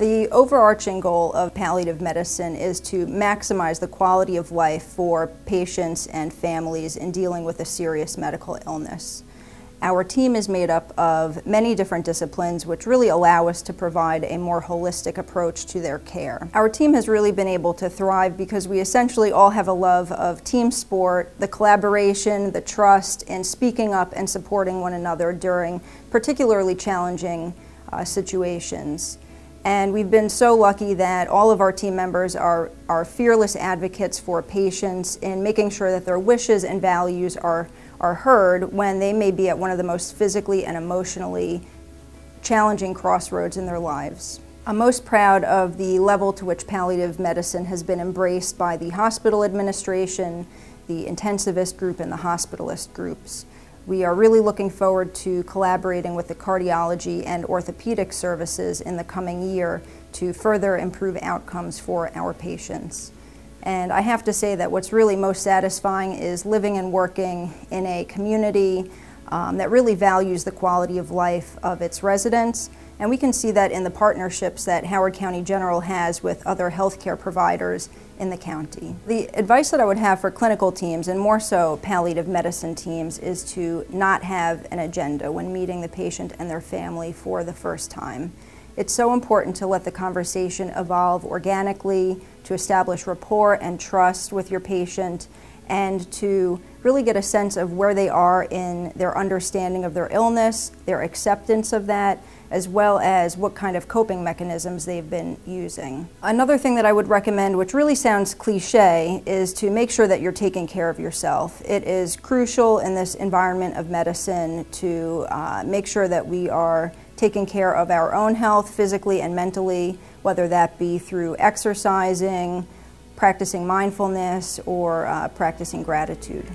The overarching goal of palliative medicine is to maximize the quality of life for patients and families in dealing with a serious medical illness. Our team is made up of many different disciplines which really allow us to provide a more holistic approach to their care. Our team has really been able to thrive because we essentially all have a love of team sport, the collaboration, the trust, and speaking up and supporting one another during particularly challenging situations. And we've been so lucky that all of our team members are fearless advocates for patients in making sure that their wishes and values are heard when they may be at one of the most physically and emotionally challenging crossroads in their lives. I'm most proud of the level to which palliative medicine has been embraced by the hospital administration, the intensivist group, and the hospitalist groups. We are really looking forward to collaborating with the cardiology and orthopedic services in the coming year to further improve outcomes for our patients. And I have to say that what's really most satisfying is living and working in a community that really values the quality of life of its residents. And we can see that in the partnerships that Howard County General has with other healthcare providers in the county. The advice that I would have for clinical teams, and more so palliative medicine teams, is to not have an agenda when meeting the patient and their family for the first time. It's so important to let the conversation evolve organically, to establish rapport and trust with your patient, and to really get a sense of where they are in their understanding of their illness, their acceptance of that, as well as what kind of coping mechanisms they've been using. Another thing that I would recommend, which really sounds cliche, is to make sure that you're taking care of yourself. It is crucial in this environment of medicine to make sure that we are taking care of our own health physically and mentally, whether that be through exercising, practicing mindfulness, or practicing gratitude.